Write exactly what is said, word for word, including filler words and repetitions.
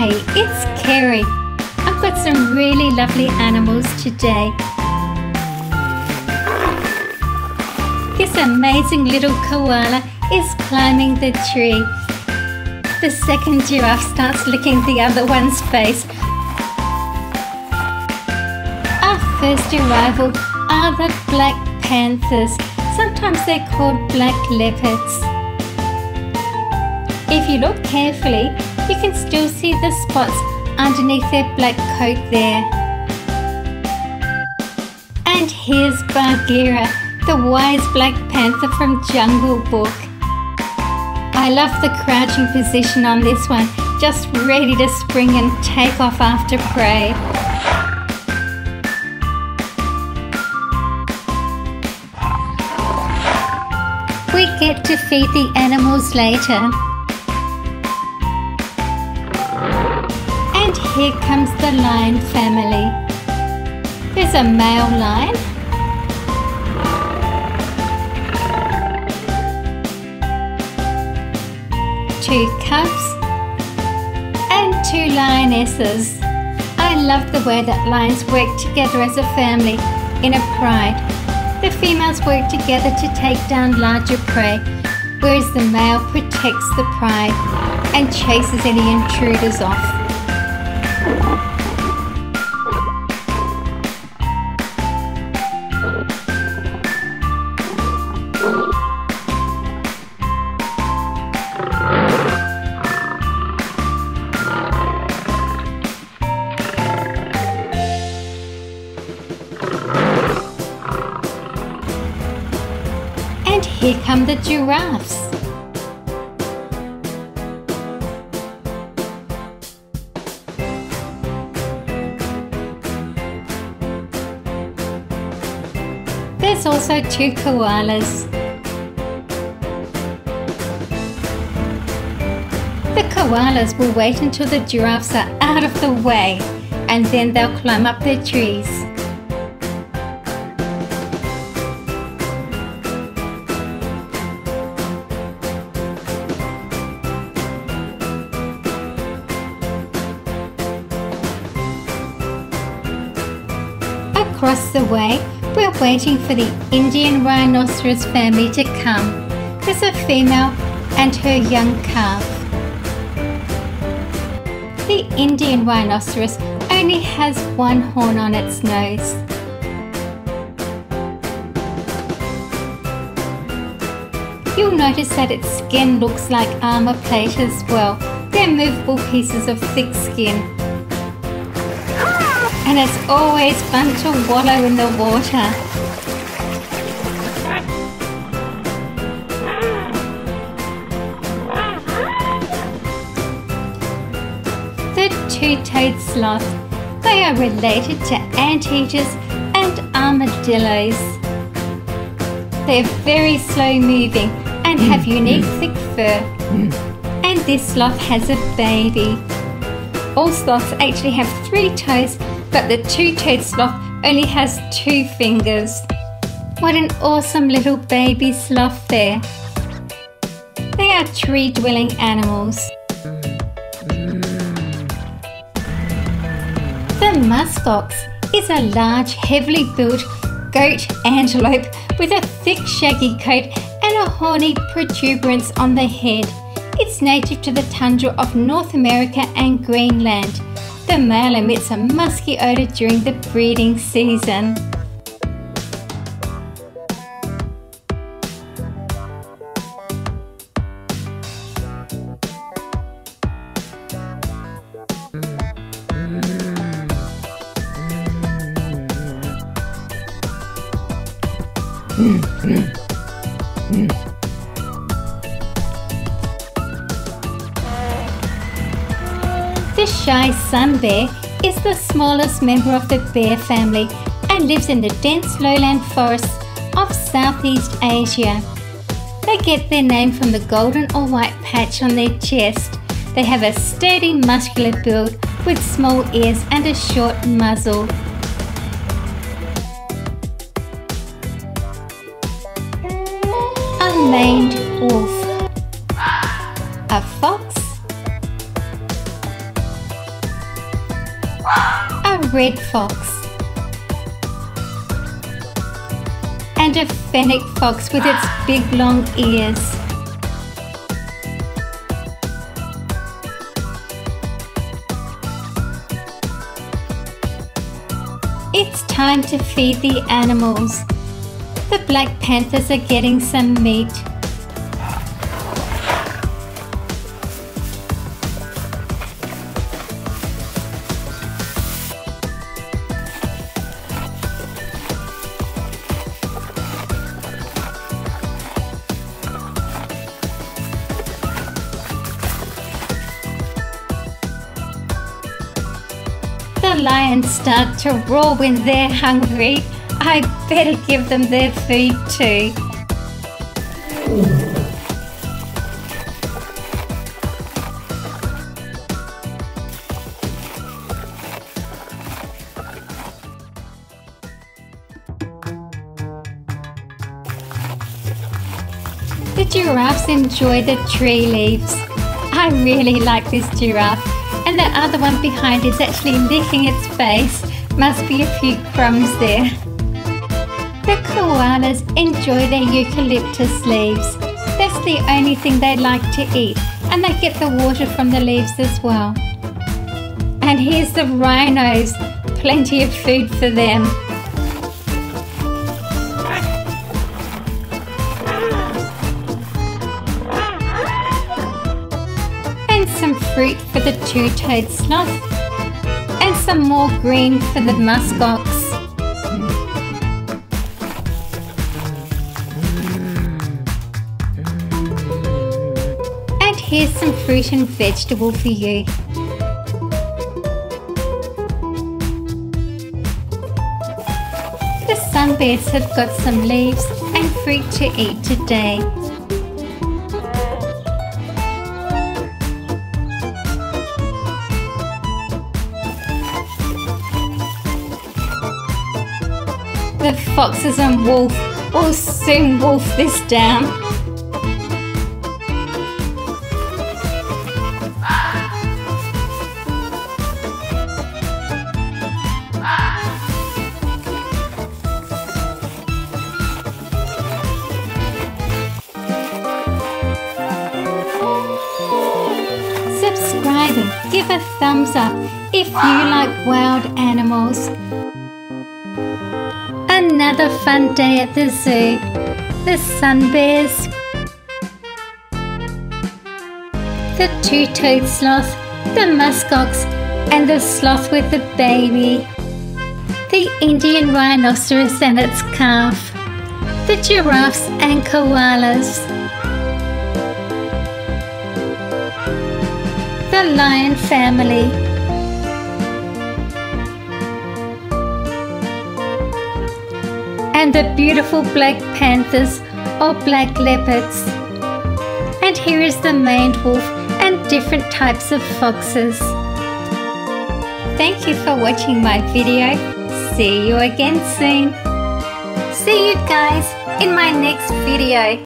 Hi, it's Carrie. I've got some really lovely animals today. This amazing little koala is climbing the tree. The second giraffe starts licking the other one's face. Our first arrival are the black panthers. Sometimes they're called black leopards. If you look carefully, you can still see the spots underneath their black coat there. And here's Bagheera, the wise black panther from Jungle Book. I love the crouching position on this one, just ready to spring and take off after prey. We get to feed the animals later. And here comes the lion family. There's a male lion . Two cubs and two lionesses. I love the way that lions work together as a family in a pride. The females work together to take down larger prey, whereas the male protects the pride and chases any intruders off. And here come the giraffes. There's also two koalas. The koalas will wait until the giraffes are out of the way, and then they'll climb up their trees. Across the way, we're waiting for the Indian rhinoceros family to come. There's a female and her young calf. The Indian rhinoceros only has one horn on its nose. You'll notice that its skin looks like armor plate as well. They're movable pieces of thick skin. And it's always fun to wallow in the water. The two-toed sloth. They are related to anteaters and armadillos. They're very slow moving and have unique thick fur. And this sloth has a baby. All sloths actually have three toes, but the two-toed sloth only has two fingers. What an awesome little baby sloth there. They are tree-dwelling animals. The muskox is a large, heavily built goat antelope with a thick, shaggy coat and a horny protuberance on the head. It's native to the tundra of North America and Greenland. The male emits a musky odour during the breeding season. The shy sun bear is the smallest member of the bear family and lives in the dense lowland forests of Southeast Asia. They get their name from the golden or white patch on their chest. They have a sturdy, muscular build with small ears and a short muzzle. A maned wolf. A fox. a red fox, and a fennec fox with its big long ears. It's time to feed the animals. The black panthers are getting some meat. Lions start to roar when they're hungry. I better give them their food too. The giraffes enjoy the tree leaves. I really like this giraffe. And the other one behind is actually licking its face. Must be a few crumbs there. The koalas enjoy their eucalyptus leaves. That's the only thing they like to eat, and they get the water from the leaves as well. And here's the rhinos. Plenty of food for them. Some fruit for the two-toed sloth, and some more green for the muskox. And here's some fruit and vegetable for you. The sunbears have got some leaves and fruit to eat today. The foxes and wolf will soon wolf this down. Subscribe and give a thumbs up if you like wild animals. Another fun day at the zoo. The sun bears, the two-toed sloth, the muskox, and the sloth with the baby, the Indian rhinoceros and its calf, the giraffes and koalas, the lion family, and the beautiful black panthers or black leopards. And here is the maned wolf and different types of foxes. Thank you for watching my video. See you again soon. See you guys in my next video.